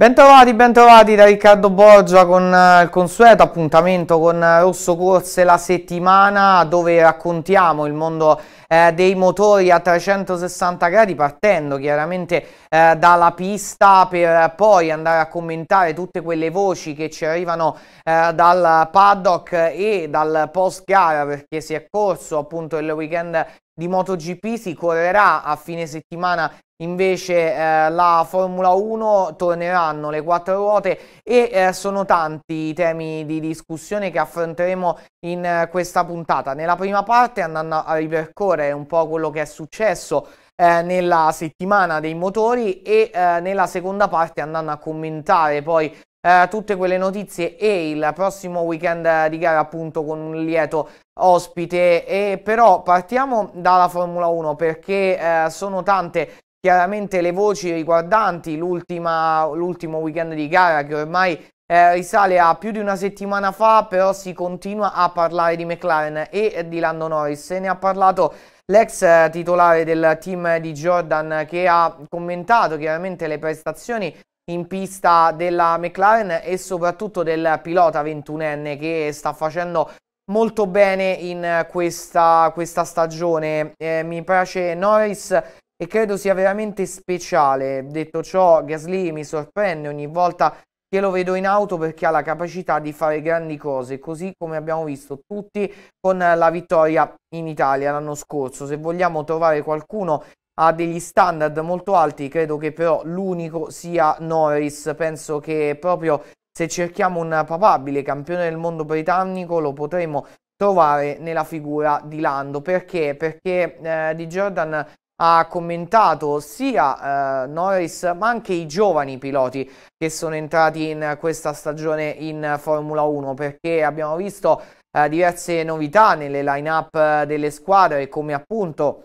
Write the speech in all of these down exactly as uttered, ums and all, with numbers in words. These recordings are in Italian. Bentrovati, bentrovati da Riccardo Borgia con il consueto appuntamento con Rosso Corse la settimana, dove raccontiamo il mondo eh, dei motori a trecentosessanta gradi, partendo chiaramente eh, dalla pista per poi andare a commentare tutte quelle voci che ci arrivano eh, dal paddock e dal post gara, perché si è corso appunto il weekend di MotoGP, si correrà a fine settimana invece eh, la Formula uno, torneranno le quattro ruote e eh, sono tanti i temi di discussione che affronteremo in eh, questa puntata. Nella prima parte, andando a ripercorrere un po' quello che è successo eh, nella settimana dei motori, e eh, nella seconda parte andando a commentare poi eh, tutte quelle notizie e il prossimo weekend di gara, appunto, con un lieto ospite. E però partiamo dalla Formula uno, perché eh, sono tante chiaramente le voci riguardanti l'ultimo weekend di gara, che ormai eh, risale a più di una settimana fa. Però si continua a parlare di McLaren e di Lando Norris. Se ne ha parlato l'ex titolare del team di Jordan, che ha commentato chiaramente le prestazioni in pista della McLaren e soprattutto del pilota ventunenne, che sta facendo molto bene in questa, questa stagione. Eh, mi piace Norris e credo sia veramente speciale. Detto ciò, Gasly mi sorprende ogni volta che lo vedo in auto, perché ha la capacità di fare grandi cose, così come abbiamo visto tutti con la vittoria in Italia l'anno scorso. Se vogliamo trovare qualcuno a degli standard molto alti, credo che però l'unico sia Norris. Penso che proprio se cerchiamo un papabile campione del mondo britannico lo potremo trovare nella figura di Lando. Perché? Perché eh, di Jordan ha commentato sia eh, Norris ma anche i giovani piloti che sono entrati in questa stagione in Formula uno, perché abbiamo visto eh, diverse novità nelle line-up delle squadre, come appunto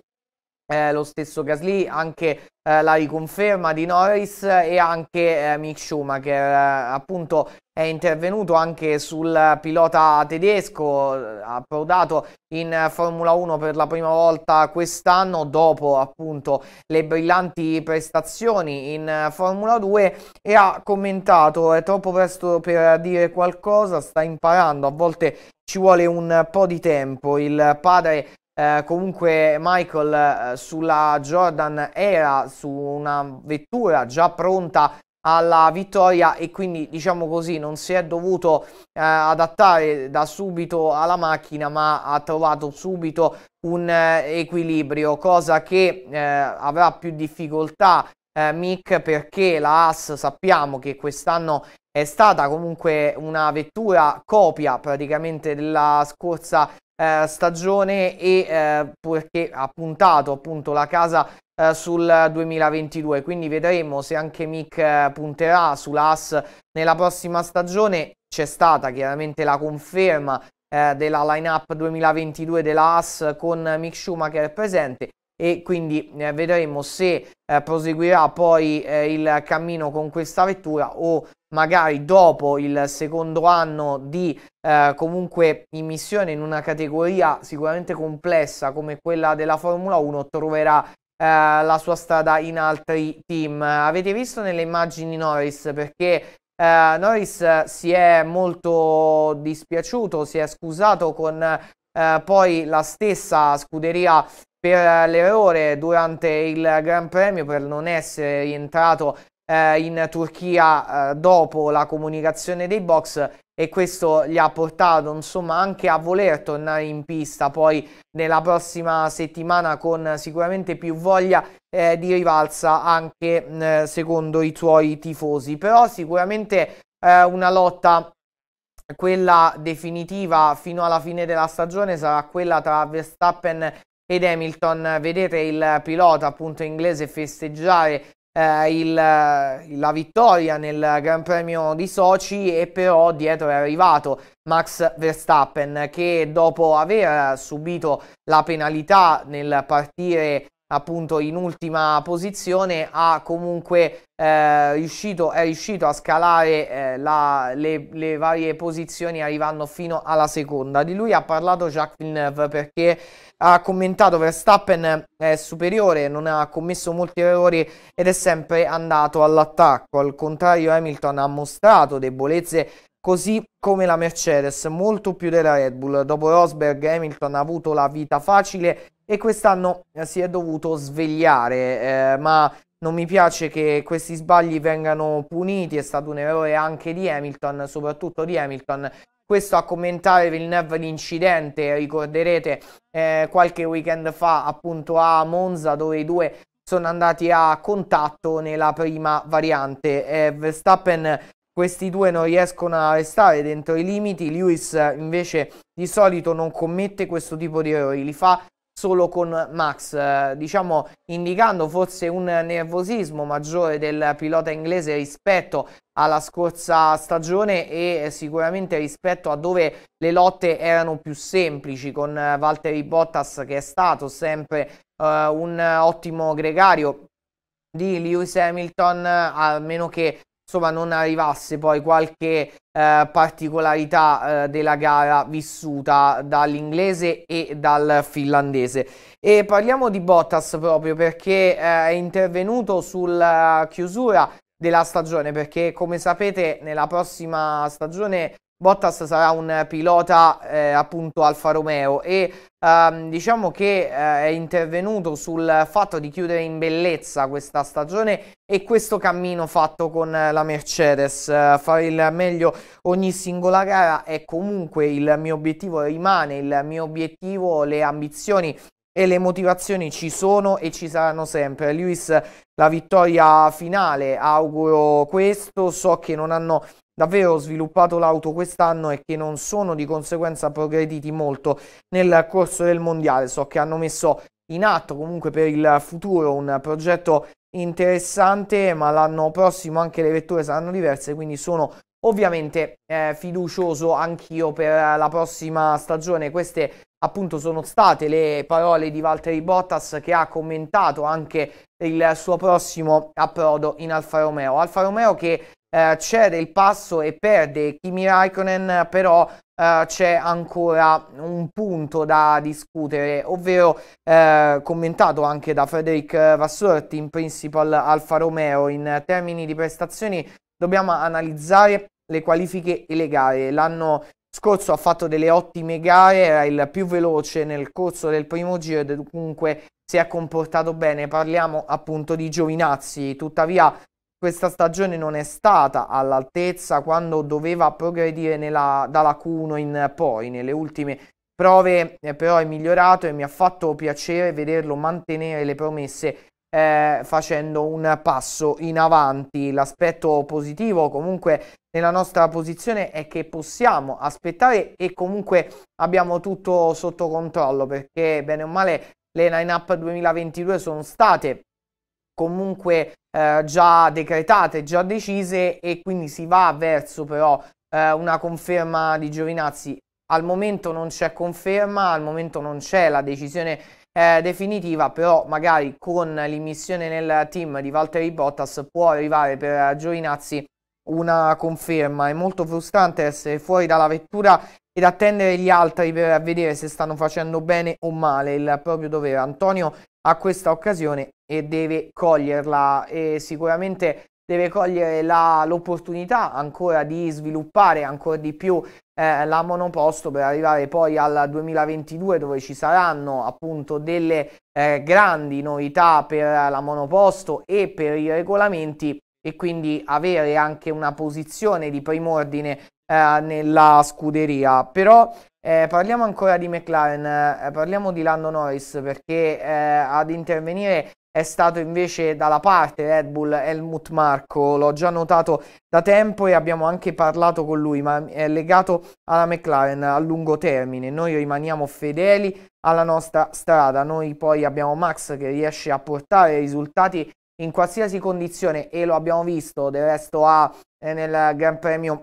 eh, lo stesso Gasly, anche eh, la riconferma di Norris e anche eh, Mick Schumacher. Eh, appunto è intervenuto anche sul pilota tedesco, approdato in Formula uno per la prima volta quest'anno, dopo appunto le brillanti prestazioni in Formula due, e ha commentato: è troppo presto per dire qualcosa, sta imparando, a volte ci vuole un po' di tempo. Il padre eh, comunque Michael eh, sulla Jordan era su una vettura già pronta alla vittoria, e quindi, diciamo così, non si è dovuto eh, adattare da subito alla macchina, ma ha trovato subito un eh, equilibrio, cosa che eh, avrà più difficoltà eh, Mick, perché la Haas sappiamo che quest'anno è stata comunque una vettura copia praticamente della scorsa eh, stagione, e eh, perché ha puntato appunto la casa sul duemilaventidue, quindi vedremo se anche Mick punterà sulla Haas nella prossima stagione. C'è stata chiaramente la conferma eh, della line-up duemilaventidue della Haas con Mick Schumacher presente, e quindi eh, vedremo se eh, proseguirà poi eh, il cammino con questa vettura, o magari dopo il secondo anno di eh, comunque immissione in una categoria sicuramente complessa come quella della Formula uno, troverà la sua strada in altri team. Avete visto nelle immagini Norris, perché eh, Norris si è molto dispiaciuto, si è scusato con eh, poi la stessa scuderia per l'errore durante il Gran Premio, per non essere rientrato eh, in Turchia eh, dopo la comunicazione dei box, e questo gli ha portato insomma anche a voler tornare in pista poi nella prossima settimana con sicuramente più voglia eh, di rivalsa, anche eh, secondo i suoi tifosi. Però sicuramente eh, una lotta, quella definitiva fino alla fine della stagione, sarà quella tra Verstappen ed Hamilton. Vedete il pilota appunto inglese festeggiare Eh, il, la vittoria nel Gran Premio di Sochi, e però dietro è arrivato Max Verstappen, che dopo aver subito la penalità nel partire appunto in ultima posizione, ha comunque eh, riuscito, è riuscito a scalare eh, la, le, le varie posizioni, arrivando fino alla seconda. Di lui ha parlato Jacques Villeneuve, perché ha commentato: Verstappen è superiore, non ha commesso molti errori ed è sempre andato all'attacco. Al contrario, Hamilton ha mostrato debolezze così come la Mercedes, molto più della Red Bull. Dopo Rosberg, Hamilton ha avuto la vita facile e quest'anno si è dovuto svegliare, eh, ma non mi piace che questi sbagli vengano puniti, è stato un errore anche di Hamilton, soprattutto di Hamilton. Questo a commentare Villeneuve l'incidente, ricorderete eh, qualche weekend fa appunto a Monza, dove i due sono andati a contatto nella prima variante. eh, Verstappen, questi due non riescono a restare dentro i limiti. Lewis invece di solito non commette questo tipo di errori, li fa solo con Max, eh, diciamo indicando forse un nervosismo maggiore del pilota inglese rispetto alla scorsa stagione e sicuramente rispetto a dove le lotte erano più semplici, con eh, Valtteri Bottas, che è stato sempre eh, un ottimo gregario di Lewis Hamilton, a meno che insomma non arrivasse poi qualche eh, particolarità eh, della gara vissuta dall'inglese e dal finlandese. E parliamo di Bottas proprio perché eh, è intervenuto sulla chiusura della stagione, perché come sapete nella prossima stagione Bottas sarà un pilota eh, appunto Alfa Romeo, e ehm, diciamo che eh, è intervenuto sul fatto di chiudere in bellezza questa stagione e questo cammino fatto con la Mercedes. Eh, fare il meglio ogni singola gara è comunque il mio obiettivo, rimane il mio obiettivo, le ambizioni e le motivazioni ci sono e ci saranno sempre. Lewis, la vittoria finale, auguro questo, so che non hanno davvero sviluppato l'auto quest'anno e che non sono di conseguenza progrediti molto nel corso del mondiale, so che hanno messo in atto comunque per il futuro un progetto interessante, ma l'anno prossimo anche le vetture saranno diverse, quindi sono ovviamente eh, fiducioso anch'io per la prossima stagione. Queste appunto sono state le parole di Valtteri Bottas, che ha commentato anche il suo prossimo approdo in Alfa Romeo. Alfa Romeo che eh, cede il passo e perde Kimi Raikkonen, però eh, c'è ancora un punto da discutere, ovvero eh, commentato anche da Frederick Vassorti, in principal Alfa Romeo: in termini di prestazioni dobbiamo analizzare le qualifiche e le gare. L'anno scorso ha fatto delle ottime gare, era il più veloce nel corso del primo giro e dunque si è comportato bene. Parliamo appunto di Giovinazzi, tuttavia questa stagione non è stata all'altezza quando doveva progredire nella, dalla Q uno in poi. Nelle ultime prove eh, però è migliorato e mi ha fatto piacere vederlo mantenere le promesse, Eh, facendo un passo in avanti. L'aspetto positivo comunque nella nostra posizione è che possiamo aspettare e comunque abbiamo tutto sotto controllo, perché bene o male le line-up duemilaventidue sono state comunque eh, già decretate, già decise, e quindi si va verso però eh, una conferma di Giovinazzi. Al momento non c'è conferma, al momento non c'è la decisione Eh, definitiva, però magari con l'immissione nel team di Valtteri Bottas può arrivare per Giovinazzi una conferma. È molto frustrante essere fuori dalla vettura ed attendere gli altri per vedere se stanno facendo bene o male il proprio dovere. Antonio ha questa occasione e deve coglierla, e sicuramente deve cogliere l'opportunità ancora di sviluppare ancora di più eh, la monoposto per arrivare poi al duemilaventidue, dove ci saranno appunto delle eh, grandi novità per la monoposto e per i regolamenti, e quindi avere anche una posizione di prim'ordine eh, nella scuderia. Però eh, parliamo ancora di McLaren, eh, parliamo di Lando Norris, perché eh, ad intervenire è stato invece dalla parte Red Bull Helmut Marko. L'ho già notato da tempo e abbiamo anche parlato con lui, ma è legato alla McLaren a lungo termine. Noi rimaniamo fedeli alla nostra strada, noi poi abbiamo Max che riesce a portare risultati in qualsiasi condizione e lo abbiamo visto del resto a, nel Gran Premio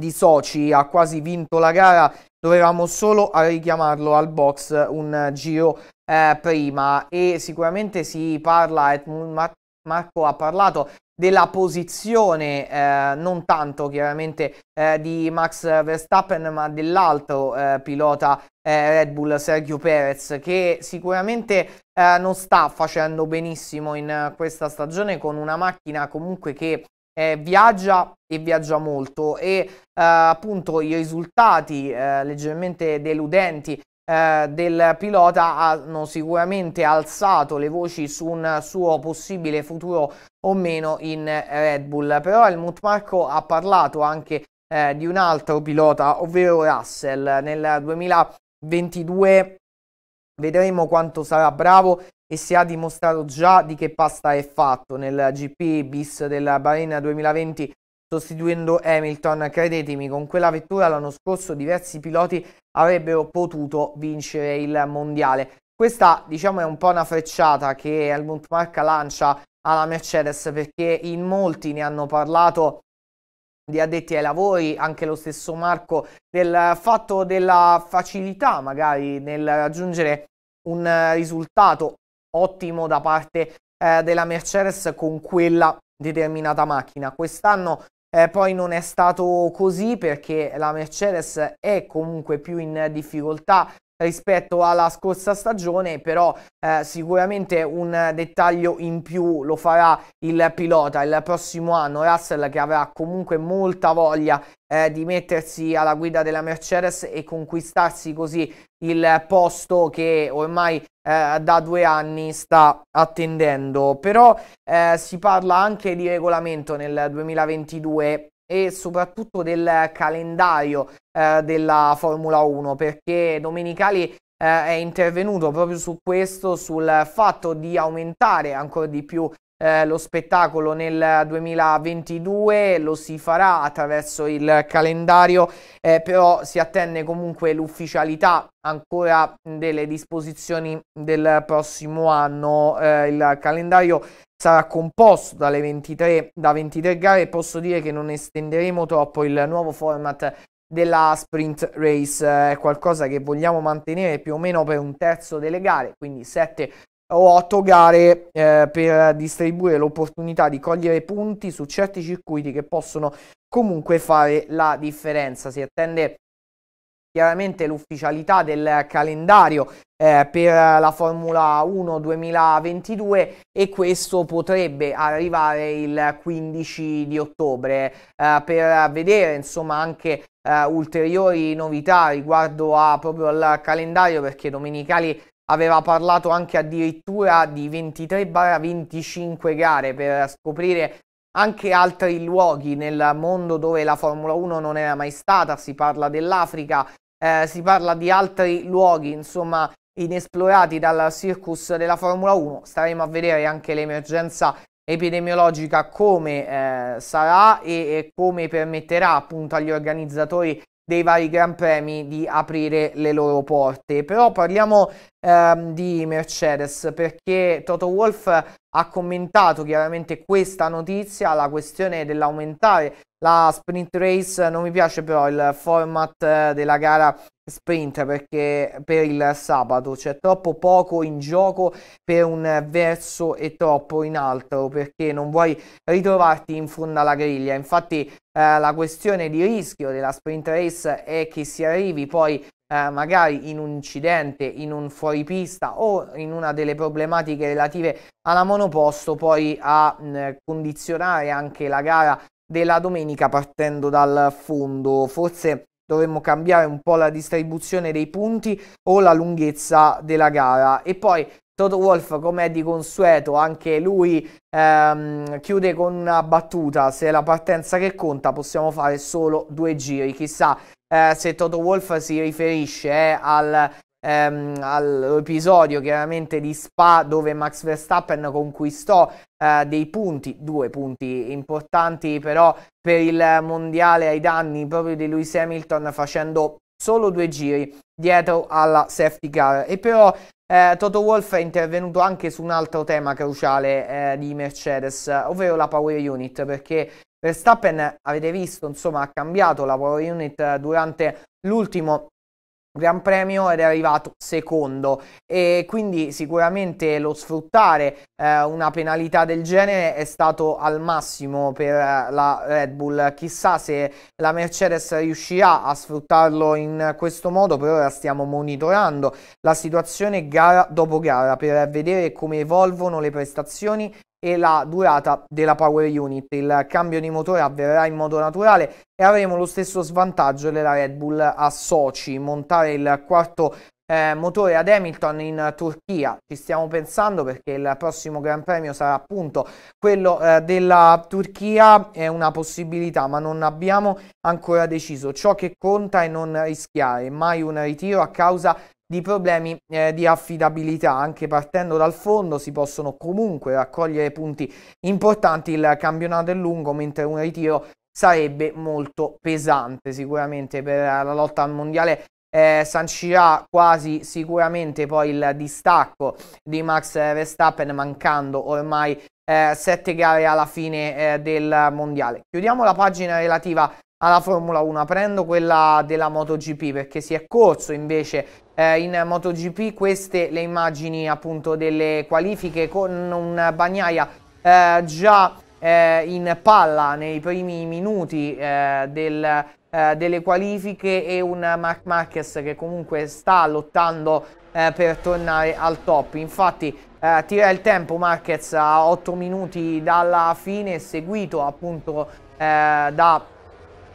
di Sochi, ha quasi vinto la gara dovevamo solo richiamarlo al box un giro eh, prima. E sicuramente si parla, Mar Marco ha parlato della posizione, eh, non tanto chiaramente eh, di Max Verstappen, ma dell'altro eh, pilota eh, Red Bull, Sergio Perez, che sicuramente eh, non sta facendo benissimo in questa stagione, con una macchina comunque che eh, viaggia e viaggia molto, e eh, appunto i risultati eh, leggermente deludenti Eh, del pilota hanno sicuramente alzato le voci su un suo possibile futuro o meno in Red Bull. Però Helmut Marko ha parlato anche eh, di un altro pilota, ovvero Russell. Nel duemilaventidue vedremo quanto sarà bravo e se ha dimostrato già di che pasta è fatto. Nel G P bis del Bahrain duemilaventi, sostituendo Hamilton, credetemi, con quella vettura l'anno scorso diversi piloti avrebbero potuto vincere il mondiale. Questa, diciamo, è un po' una frecciata che Helmut Marko lancia alla Mercedes, perché in molti ne hanno parlato, di addetti ai lavori, anche lo stesso Marco, del fatto della facilità magari nel raggiungere un risultato ottimo da parte eh, della Mercedes con quella determinata macchina. Quest'anno Eh, poi non è stato così, perché la Mercedes è comunque più in difficoltà rispetto alla scorsa stagione, però eh, sicuramente un dettaglio in più lo farà il pilota il prossimo anno, Russell, che avrà comunque molta voglia eh, di mettersi alla guida della Mercedes e conquistarsi così il posto che ormai eh, da due anni sta attendendo. Però eh, si parla anche di regolamento nel duemilaventidue e soprattutto del calendario eh, della Formula uno, perché Domenicali eh, è intervenuto proprio su questo, sul fatto di aumentare ancora di più eh, lo spettacolo nel duemilaventidue. Lo si farà attraverso il calendario, eh, però si attende comunque l'ufficialità ancora delle disposizioni del prossimo anno. Eh, il calendario sarà composto dalle ventitré, da ventitré gare, e posso dire che non estenderemo troppo il nuovo format della sprint race. È qualcosa che vogliamo mantenere più o meno per un terzo delle gare, quindi sette o otto gare, eh, per distribuire l'opportunità di cogliere punti su certi circuiti che possono comunque fare la differenza. Si attende chiaramente l'ufficialità del calendario eh, per la Formula uno duemilaventidue, e questo potrebbe arrivare il quindici di ottobre eh, per vedere insomma anche eh, ulteriori novità riguardo a, proprio al calendario, perché Domenicali aveva parlato anche addirittura di ventitré venticinque gare per scoprire anche altri luoghi nel mondo dove la Formula uno non era mai stata. Si parla dell'Africa, eh, si parla di altri luoghi insomma inesplorati dal circus della Formula uno. Staremo a vedere anche l'emergenza epidemiologica come eh, sarà e, e come permetterà appunto agli organizzatori dei vari Gran Premi di aprire le loro porte. Però parliamo ehm, di Mercedes, perché Toto Wolff ha commentato chiaramente questa notizia, la questione dell'aumentare la sprint race. Non mi piace però il format eh, della gara sprint, perché per il sabato c'è troppo poco in gioco per un verso e troppo in altro, perché non vuoi ritrovarti in fondo alla griglia. Infatti eh, la questione di rischio della sprint race è che si arrivi poi eh, magari in un incidente, in un fuoripista o in una delle problematiche relative alla monoposto, poi a mh, condizionare anche la gara della domenica partendo dal fondo. Forse dovremmo cambiare un po' la distribuzione dei punti o la lunghezza della gara. E poi Toto Wolff, come è di consueto, anche lui ehm, chiude con una battuta: se è la partenza che conta possiamo fare solo due giri. Chissà eh, se Toto Wolff si riferisce eh, al, ehm, all'episodio chiaramente di Spa, dove Max Verstappen conquistò Uh, dei punti, due punti importanti però per il mondiale, ai danni proprio di Lewis Hamilton, facendo solo due giri dietro alla safety car. E però eh, Toto Wolff è intervenuto anche su un altro tema cruciale eh, di Mercedes, ovvero la power unit, perché Verstappen, avete visto, insomma, ha cambiato la power unit durante l'ultimo Gran Premio ed è arrivato secondo, e quindi sicuramente lo sfruttare eh, una penalità del genere è stato al massimo per eh, la Red Bull. Chissà se la Mercedes riuscirà a sfruttarlo in questo modo. Per ora stiamo monitorando la situazione gara dopo gara per vedere come evolvono le prestazioni e la durata della power unit. Il cambio di motore avverrà in modo naturale e avremo lo stesso svantaggio della Red Bull a Sochi. Montare il quarto eh, motore ad Hamilton in Turchia ci stiamo pensando, perché il prossimo Gran Premio sarà appunto quello eh, della Turchia. È una possibilità, ma non abbiamo ancora deciso. Ciò che conta è non rischiare mai un ritiro a causa di problemi eh, di affidabilità. Anche partendo dal fondo si possono comunque raccogliere punti importanti. Il campionato è lungo, mentre un ritiro sarebbe molto pesante sicuramente per la lotta al mondiale. Eh, sancirà quasi sicuramente poi il distacco di Max Verstappen, mancando ormai eh, sette gare alla fine eh, del mondiale. Chiudiamo la pagina relativa alla Formula uno, aprendo quella della MotoGP, perché si è corso invece eh, in MotoGP. Queste le immagini appunto delle qualifiche, con un Bagnaia eh, già eh, in palla nei primi minuti eh, del, eh, delle qualifiche, e un Marc Márquez che comunque sta lottando eh, per tornare al top. Infatti eh, tira il tempo Márquez a otto minuti dalla fine, seguito appunto eh, da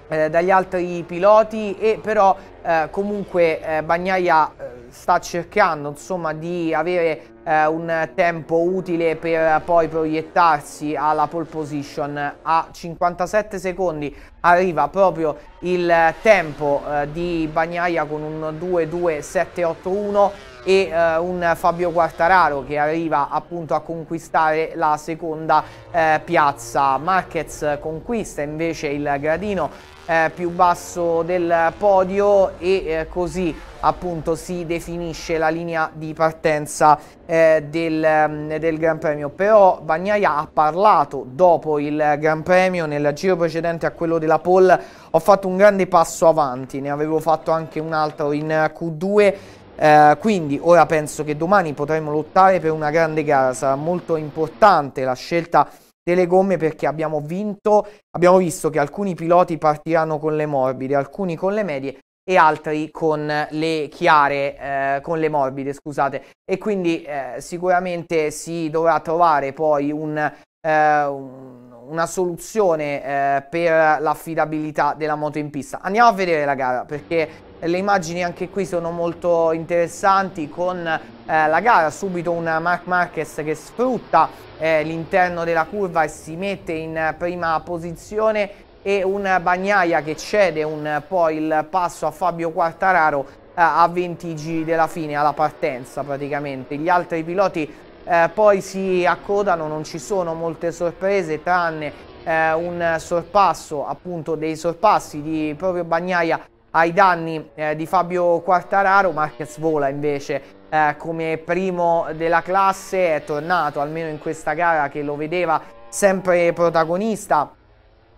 Eh, dagli altri piloti, e però eh, comunque eh, Bagnaia eh, sta cercando insomma di avere eh, un tempo utile per poi proiettarsi alla pole position. A cinquantasette secondi arriva proprio il tempo eh, di Bagnaia con un due due sette otto uno e eh, un Fabio Quartararo che arriva appunto a conquistare la seconda eh, piazza. Márquez conquista invece il gradino Eh, più basso del podio, e eh, così appunto si definisce la linea di partenza eh, del, del Gran Premio. Però Bagnaia ha parlato dopo il Gran Premio, nel giro precedente a quello della pole: ho fatto un grande passo avanti, ne avevo fatto anche un altro in Q due, eh, quindi ora penso che domani potremo lottare per una grande gara. Sarà molto importante la scelta delle gomme, perché abbiamo vinto, abbiamo visto che alcuni piloti partiranno con le morbide, alcuni con le medie e altri con le chiare, eh, con le morbide, scusate. E quindi eh, sicuramente si dovrà trovare poi un, eh, un, una soluzione eh, per l'affidabilità della moto in pista. Andiamo a vedere la gara, perché le immagini anche qui sono molto interessanti, con eh, la gara. Subito un Marc Márquez che sfrutta eh, l'interno della curva e si mette in prima posizione, e un Bagnaia che cede un po' il passo a Fabio Quartararo eh, a venti giri della fine, alla partenza praticamente. Gli altri piloti eh, poi si accodano, non ci sono molte sorprese, tranne eh, un sorpasso appunto dei sorpassi di proprio Bagnaia ai danni eh, di Fabio Quartararo. Márquez vola invece eh, come primo della classe, è tornato almeno in questa gara che lo vedeva sempre protagonista,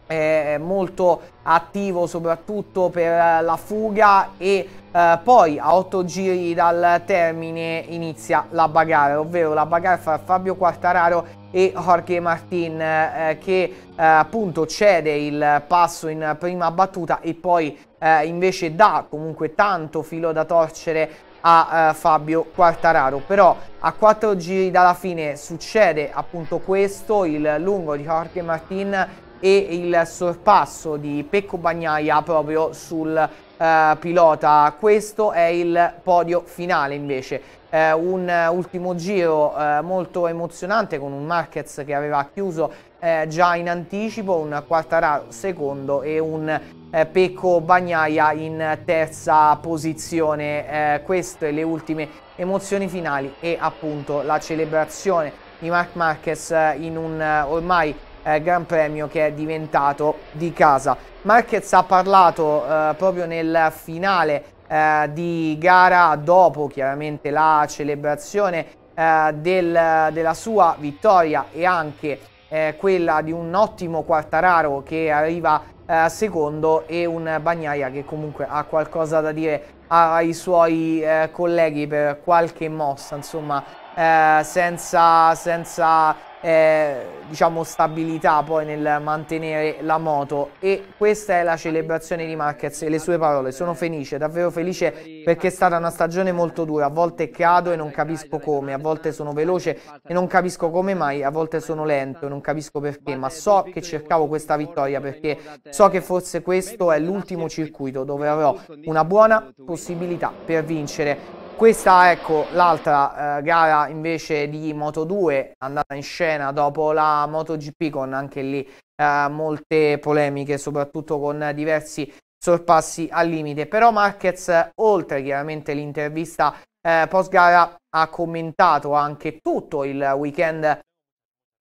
eh, molto attivo soprattutto per la fuga, e eh, poi a otto giri dal termine inizia la bagarre, ovvero la bagarre fra Fabio Quartararo e Jorge Martin eh, che eh, appunto cede il passo in prima battuta e poi eh, invece dà comunque tanto filo da torcere a eh, Fabio Quartararo. Però a quattro giri dalla fine succede appunto questo, il lungo di Jorge Martin e il sorpasso di Pecco Bagnaia proprio sul eh, pilota. Questo è il podio finale invece. Eh, un ultimo giro eh, molto emozionante, con un Márquez che aveva chiuso eh, già in anticipo, un Quartararo secondo e un eh, Pecco Bagnaia in terza posizione. Eh, queste le ultime emozioni finali, e appunto la celebrazione di Marc Márquez in un ormai eh, Gran Premio che è diventato di casa. Márquez ha parlato eh, proprio nel finale Eh, di gara, dopo chiaramente la celebrazione eh, del, della sua vittoria, e anche eh, quella di un ottimo Quartararo che arriva eh, secondo, e un Bagnaia che comunque ha qualcosa da dire ai suoi eh, colleghi per qualche mossa, insomma, eh, senza, senza eh, diciamo stabilità poi nel mantenere la moto. E questa è la celebrazione di Márquez e le sue parole: sono felice, davvero felice, perché è stata una stagione molto dura, a volte cado e non capisco come, a volte sono veloce e non capisco come mai, a volte sono lento e non capisco perché, ma so che cercavo questa vittoria perché so che forse questo è l'ultimo circuito dove avrò una buona possibilità per vincere. Questa, ecco, l'altra eh, gara invece di Moto due, andata in scena dopo la MotoGP, con anche lì eh, molte polemiche, soprattutto con diversi sorpassi al limite. Però Márquez, oltre chiaramente l'intervista eh, post gara, ha commentato anche tutto il weekend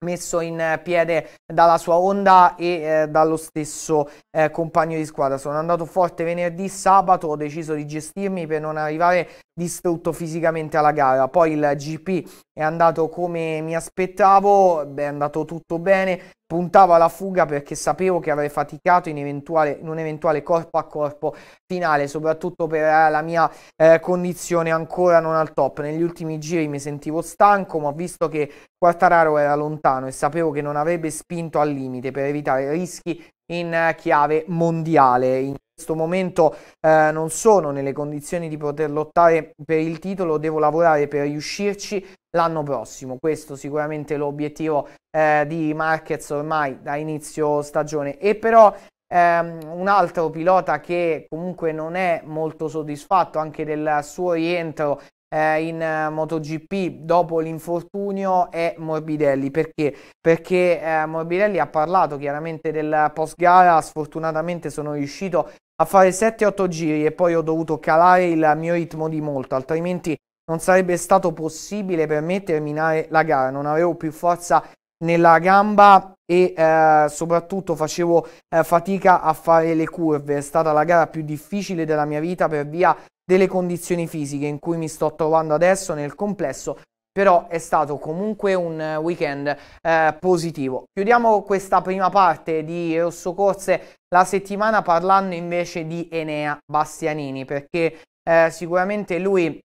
messo in piede dalla sua Honda e eh, dallo stesso eh, compagno di squadra. Sono andato forte venerdì, sabato ho deciso di gestirmi per non arrivare distrutto fisicamente alla gara. Poi il G P è andato come mi aspettavo, beh, è andato tutto bene, puntavo alla fuga perché sapevo che avrei faticato in, eventuale, in un eventuale corpo a corpo finale, soprattutto per eh, la mia eh, condizione ancora non al top. Negli ultimi giri mi sentivo stanco, ma ho visto che Quartararo era lontano e sapevo che non avrebbe spinto al limite per evitare rischi in eh, chiave mondiale. In In questo momento eh, non sono nelle condizioni di poter lottare per il titolo, devo lavorare per riuscirci l'anno prossimo. Questo sicuramente è l'obiettivo eh, di Márquez ormai da inizio stagione. E però ehm, un altro pilota che comunque non è molto soddisfatto anche del suo rientro eh, in eh, MotoGP dopo l'infortunio è Morbidelli. Perché? Perché eh, Morbidelli ha parlato chiaramente del post gara: sfortunatamente sono riuscito a fare sette otto giri e poi ho dovuto calare il mio ritmo di molto, altrimenti non sarebbe stato possibile per me terminare la gara. Non avevo più forza nella gamba e eh, soprattutto facevo eh, fatica a fare le curve. È stata la gara più difficile della mia vita per via delle condizioni fisiche in cui mi sto trovando adesso nel complesso, però è stato comunque un weekend eh, positivo. Chiudiamo questa prima parte di Rosso Corse la settimana parlando invece di Enea Bastianini, perché eh, sicuramente lui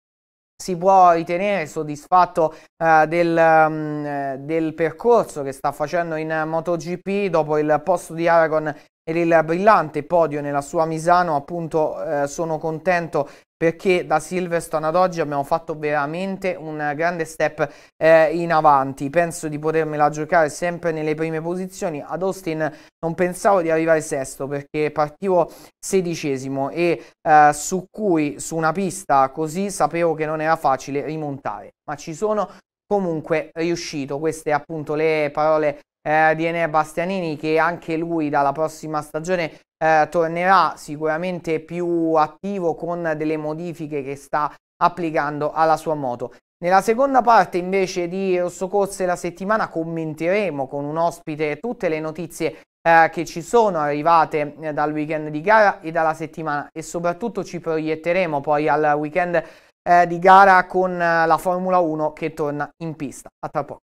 si può ritenere soddisfatto eh, del, um, del percorso che sta facendo in MotoGP dopo il posto di Aragon ed il brillante podio nella sua Misano. Appunto eh, sono contento perché da Silverstone ad oggi abbiamo fatto veramente un grande step eh, in avanti. Penso di potermela giocare sempre nelle prime posizioni. Ad Austin non pensavo di arrivare sesto perché partivo sedicesimo e eh, su cui su una pista così sapevo che non era facile rimontare, ma ci sono comunque riuscito. Queste appunto le parole eh, di Enea Bastianini, che anche lui dalla prossima stagione Eh, tornerà sicuramente più attivo con delle modifiche che sta applicando alla sua moto. Nella seconda parte invece di Rosso Corse la settimana commenteremo con un ospite tutte le notizie eh, che ci sono arrivate eh, dal weekend di gara e dalla settimana, e soprattutto ci proietteremo poi al weekend eh, di gara con eh, la Formula uno che torna in pista. A tra poco.